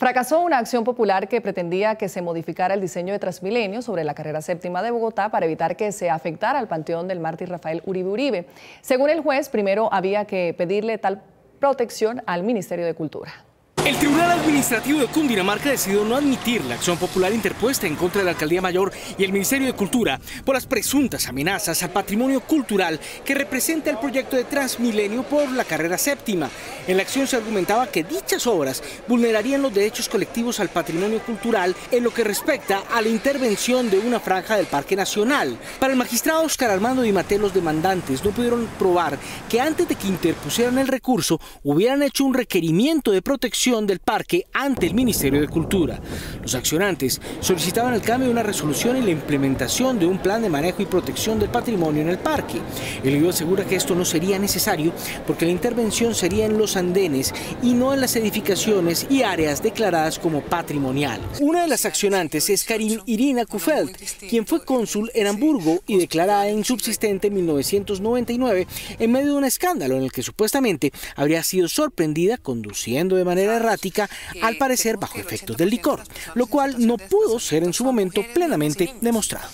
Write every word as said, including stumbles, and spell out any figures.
Fracasó una acción popular que pretendía que se modificara el diseño de Transmilenio sobre la Carrera Séptima de Bogotá para evitar que se afectara al panteón del mártir Rafael Uribe Uribe. Según el juez, primero había que pedirle tal protección al Ministerio de Cultura. El Tribunal Administrativo de Cundinamarca decidió no admitir la acción popular interpuesta en contra de la Alcaldía Mayor y el Ministerio de Cultura por las presuntas amenazas al patrimonio cultural que representa el proyecto de Transmilenio por la Carrera Séptima. En la acción se argumentaba que dichas obras vulnerarían los derechos colectivos al patrimonio cultural en lo que respecta a la intervención de una franja del Parque Nacional. Para el magistrado Oscar Armando Dimate, los demandantes no pudieron probar que antes de que interpusieran el recurso hubieran hecho un requerimiento de protección del parque ante el Ministerio de Cultura. Los accionantes solicitaban el cambio de una resolución y la implementación de un plan de manejo y protección del patrimonio en el parque. El I D O asegura que esto no sería necesario porque la intervención sería en los andenes y no en las edificaciones y áreas declaradas como patrimoniales. Una de las accionantes es Karin Irina Kufeld, quien fue cónsul en Hamburgo y declarada insubsistente en mil novecientos noventa y nueve en medio de un escándalo en el que supuestamente habría sido sorprendida conduciendo de manera errática, al parecer bajo efectos del licor, lo cual no pudo ser en su momento plenamente demostrado.